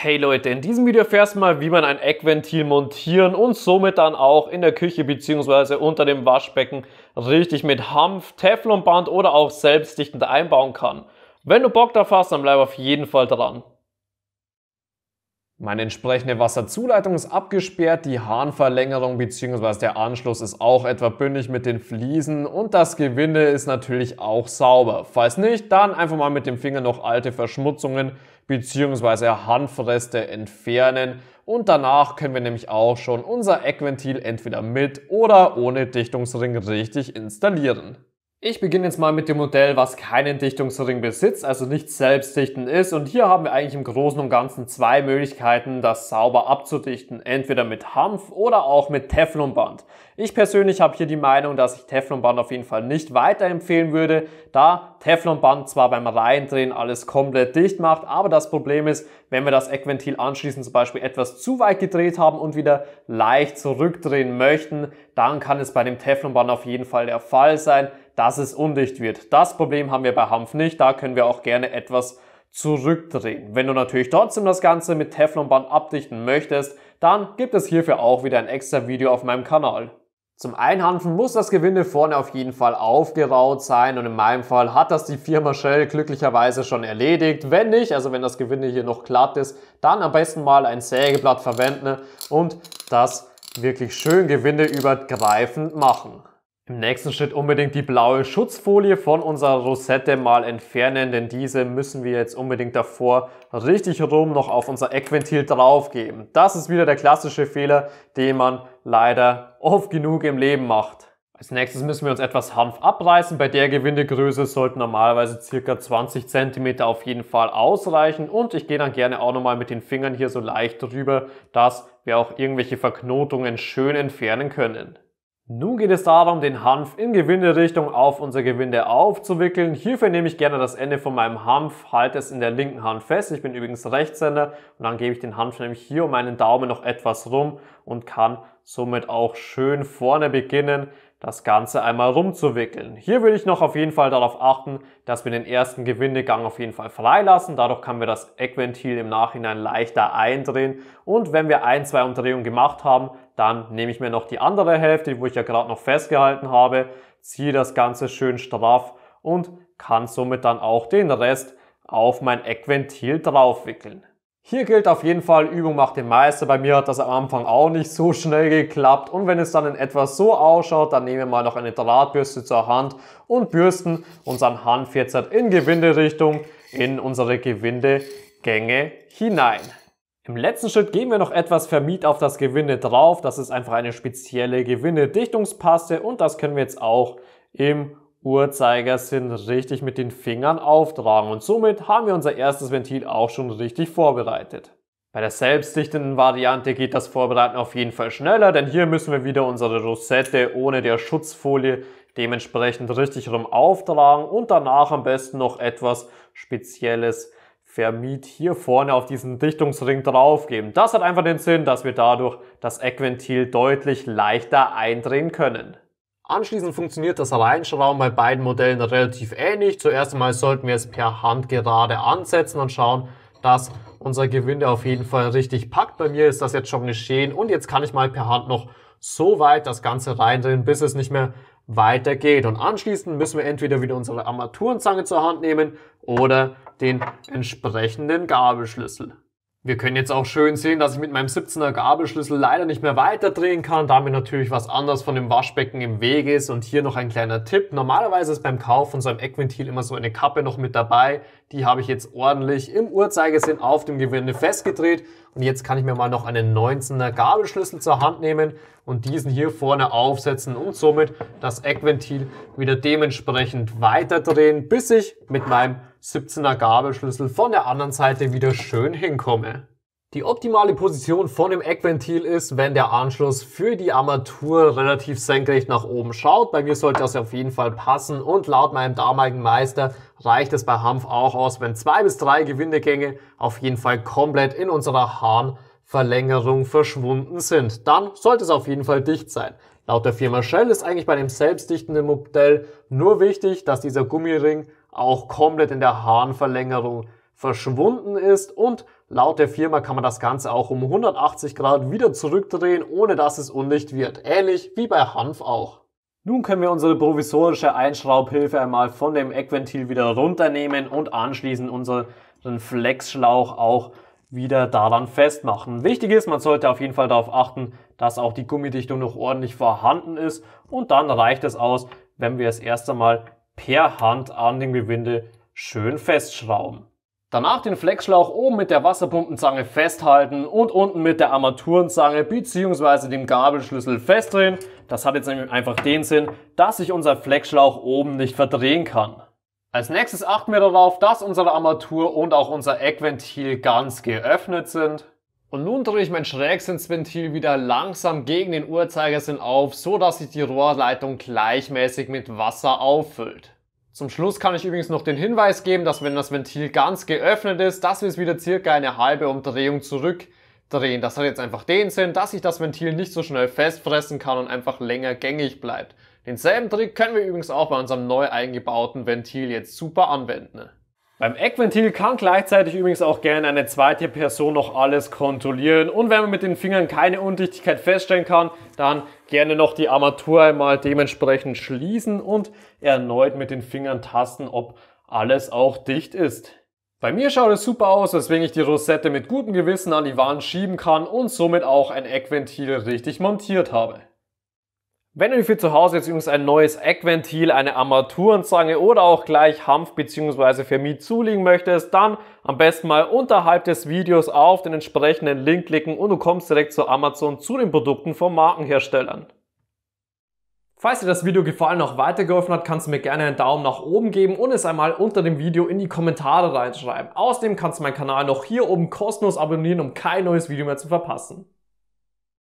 Hey Leute, in diesem Video erfährst du mal, wie man ein Eckventil montieren und somit dann auch in der Küche bzw. unter dem Waschbecken richtig mit Hanf, Teflonband oder auch selbstdichtend einbauen kann. Wenn du Bock drauf hast, dann bleib auf jeden Fall dran. Meine entsprechende Wasserzuleitung ist abgesperrt, die Hahnverlängerung bzw. der Anschluss ist auch etwa bündig mit den Fliesen und das Gewinde ist natürlich auch sauber. Falls nicht, dann einfach mal mit dem Finger noch alte Verschmutzungen bzw. Hanfreste entfernen und danach können wir nämlich auch schon unser Eckventil entweder mit oder ohne Dichtungsring richtig installieren. Ich beginne jetzt mal mit dem Modell, was keinen Dichtungsring besitzt, also nicht selbstdichtend ist, und hier haben wir eigentlich im Großen und Ganzen zwei Möglichkeiten, das sauber abzudichten, entweder mit Hanf oder auch mit Teflonband. Ich persönlich habe hier die Meinung, dass ich Teflonband auf jeden Fall nicht weiterempfehlen würde, da Teflonband zwar beim Reindrehen alles komplett dicht macht, aber das Problem ist, wenn wir das Eckventil anschließend zum Beispiel etwas zu weit gedreht haben und wieder leicht zurückdrehen möchten, dann kann es bei dem Teflonband auf jeden Fall der Fall sein, dass es undicht wird. Das Problem haben wir bei Hanf nicht, da können wir auch gerne etwas zurückdrehen. Wenn du natürlich trotzdem das Ganze mit Teflonband abdichten möchtest, dann gibt es hierfür auch wieder ein extra Video auf meinem Kanal. Zum Einhanfen muss das Gewinde vorne auf jeden Fall aufgeraut sein und in meinem Fall hat das die Firma Schell glücklicherweise schon erledigt. Wenn nicht, also wenn das Gewinde hier noch glatt ist, dann am besten mal ein Sägeblatt verwenden und das wirklich schön gewindeübergreifend machen. Im nächsten Schritt unbedingt die blaue Schutzfolie von unserer Rosette mal entfernen, denn diese müssen wir jetzt unbedingt davor richtig rum noch auf unser Eckventil draufgeben. Das ist wieder der klassische Fehler, den man leider oft genug im Leben macht. Als nächstes müssen wir uns etwas Hanf abreißen. Bei der Gewindegröße sollten normalerweise ca. 20 cm auf jeden Fall ausreichen und ich gehe dann gerne auch nochmal mit den Fingern hier so leicht drüber, dass wir auch irgendwelche Verknotungen schön entfernen können. Nun geht es darum, den Hanf in Gewinderichtung auf unser Gewinde aufzuwickeln. Hierfür nehme ich gerne das Ende von meinem Hanf, halte es in der linken Hand fest. Ich bin übrigens Rechtshänder und dann gebe ich den Hanf nämlich hier um meinen Daumen noch etwas rum und kann somit auch schön vorne beginnen, das Ganze einmal rumzuwickeln. Hier würde ich noch auf jeden Fall darauf achten, dass wir den ersten Gewindegang auf jeden Fall freilassen. Dadurch können wir das Eckventil im Nachhinein leichter eindrehen. Und wenn wir ein, zwei Umdrehungen gemacht haben, dann nehme ich mir noch die andere Hälfte, wo ich ja gerade noch festgehalten habe, ziehe das Ganze schön straff und kann somit dann auch den Rest auf mein Eckventil draufwickeln. Hier gilt auf jeden Fall, Übung macht den Meister. Bei mir hat das am Anfang auch nicht so schnell geklappt. Und wenn es dann in etwas so ausschaut, dann nehmen wir mal noch eine Drahtbürste zur Hand und bürsten unseren Hanf jetzt in Gewinderichtung in unsere Gewindegänge hinein. Im letzten Schritt geben wir noch etwas Fermit auf das Gewinde drauf. Das ist einfach eine spezielle Gewindedichtungspaste und das können wir jetzt auch im Uhrzeigersinn richtig mit den Fingern auftragen und somit haben wir unser erstes Ventil auch schon richtig vorbereitet. Bei der selbstdichtenden Variante geht das Vorbereiten auf jeden Fall schneller, denn hier müssen wir wieder unsere Rosette ohne der Schutzfolie dementsprechend richtig rum auftragen und danach am besten noch etwas spezielles Fermit hier vorne auf diesen Dichtungsring draufgeben. Das hat einfach den Sinn, dass wir dadurch das Eckventil deutlich leichter eindrehen können. Anschließend funktioniert das Reinschrauben bei beiden Modellen relativ ähnlich. Zuerst einmal sollten wir es per Hand gerade ansetzen und schauen, dass unser Gewinde auf jeden Fall richtig packt. Bei mir ist das jetzt schon geschehen und jetzt kann ich mal per Hand noch so weit das Ganze reindrehen, bis es nicht mehr weiter geht. Und anschließend müssen wir entweder wieder unsere Armaturenzange zur Hand nehmen oder den entsprechenden Gabelschlüssel. Wir können jetzt auch schön sehen, dass ich mit meinem 17er Gabelschlüssel leider nicht mehr weiterdrehen kann, da mir natürlich was anderes von dem Waschbecken im Weg ist. Und hier noch ein kleiner Tipp. Normalerweise ist beim Kauf von so einem Eckventil immer so eine Kappe noch mit dabei. Die habe ich jetzt ordentlich im Uhrzeigersinn auf dem Gewinde festgedreht. Und jetzt kann ich mir mal noch einen 19er Gabelschlüssel zur Hand nehmen und diesen hier vorne aufsetzen und somit das Eckventil wieder dementsprechend weiterdrehen, bis ich mit meinem 17er Gabelschlüssel von der anderen Seite wieder schön hinkomme. Die optimale Position von dem Eckventil ist, wenn der Anschluss für die Armatur relativ senkrecht nach oben schaut. Bei mir sollte das auf jeden Fall passen und laut meinem damaligen Meister reicht es bei Hanf auch aus, wenn 2 bis 3 Gewindegänge auf jeden Fall komplett in unserer Hahnverlängerung verschwunden sind. Dann sollte es auf jeden Fall dicht sein. Laut der Firma Schell ist eigentlich bei dem selbstdichtenden Modell nur wichtig, dass dieser Gummiring auch komplett in der Hahnverlängerung verschwunden ist, und laut der Firma kann man das Ganze auch um 180 Grad wieder zurückdrehen, ohne dass es undicht wird. Ähnlich wie bei Hanf auch. Nun können wir unsere provisorische Einschraubhilfe einmal von dem Eckventil wieder runternehmen und anschließend unseren Flexschlauch auch wieder daran festmachen. Wichtig ist, man sollte auf jeden Fall darauf achten, dass auch die Gummidichtung noch ordentlich vorhanden ist, und dann reicht es aus, wenn wir es erst einmal per Hand an dem Gewinde schön festschrauben. Danach den Flexschlauch oben mit der Wasserpumpenzange festhalten und unten mit der Armaturenzange bzw. dem Gabelschlüssel festdrehen. Das hat jetzt nämlich einfach den Sinn, dass sich unser Flexschlauch oben nicht verdrehen kann. Als nächstes achten wir darauf, dass unsere Armatur und auch unser Eckventil ganz geöffnet sind. Und nun drehe ich mein Schrägsinnsventil wieder langsam gegen den Uhrzeigersinn auf, so dass sich die Rohrleitung gleichmäßig mit Wasser auffüllt. Zum Schluss kann ich übrigens noch den Hinweis geben, dass, wenn das Ventil ganz geöffnet ist, dass wir es wieder circa eine halbe Umdrehung zurückdrehen. Das hat jetzt einfach den Sinn, dass sich das Ventil nicht so schnell festfressen kann und einfach länger gängig bleibt. Denselben Trick können wir übrigens auch bei unserem neu eingebauten Ventil jetzt super anwenden. Beim Eckventil kann gleichzeitig übrigens auch gerne eine zweite Person noch alles kontrollieren, und wenn man mit den Fingern keine Undichtigkeit feststellen kann, dann gerne noch die Armatur einmal dementsprechend schließen und erneut mit den Fingern tasten, ob alles auch dicht ist. Bei mir schaut es super aus, weswegen ich die Rosette mit gutem Gewissen an die Wand schieben kann und somit auch ein Eckventil richtig montiert habe. Wenn ihr für zu Hause jetzt übrigens ein neues Eckventil, eine Armaturenzange oder auch gleich Hanf bzw. Fermit zulegen möchtest, dann am besten mal unterhalb des Videos auf den entsprechenden Link klicken und du kommst direkt zu Amazon zu den Produkten von Markenherstellern. Falls dir das Video gefallen und auch weitergeholfen hat, kannst du mir gerne einen Daumen nach oben geben und es einmal unter dem Video in die Kommentare reinschreiben. Außerdem kannst du meinen Kanal noch hier oben kostenlos abonnieren, um kein neues Video mehr zu verpassen.